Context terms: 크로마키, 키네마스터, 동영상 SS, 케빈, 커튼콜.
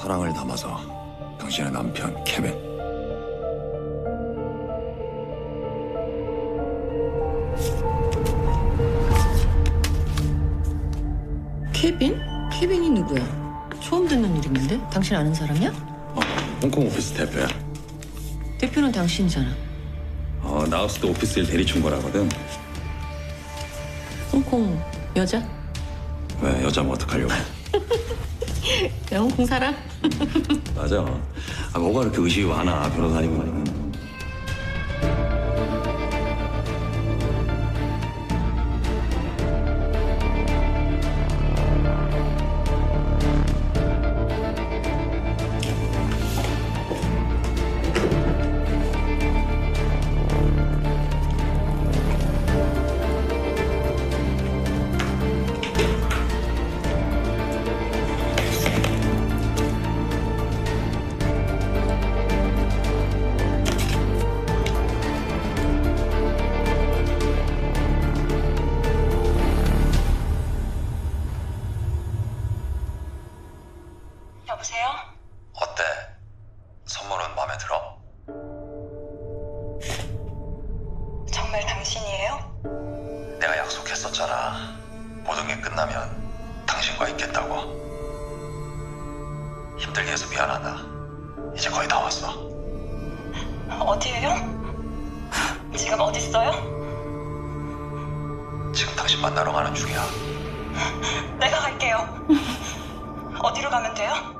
사랑을 담아서 당신의 남편 케빈. 케빈? 케빈이 누구야? 처음 듣는 이름인데? 당신 아는 사람이야? 홍콩 오피스 대표야. 대표는 당신이잖아. 나우스도 오피스일 대리촌 거라거든. 홍콩 여자? 왜 여자면 어떡하려고? 홍콩 사람? 맞아. 뭐가 이렇게 의식이 많아, 변호사님 말이면. 여보세요? 어때? 선물은 마음에 들어? 정말 당신이에요? 내가 약속했었잖아. 모든 게 끝나면 당신과 있겠다고. 힘들게 해서 미안하다. 이제 거의 다 왔어. 어디에요? 지금 어디 있어요? 지금 당신 만나러 가는 중이야. 내가 갈게요. 어디로 가면 돼요?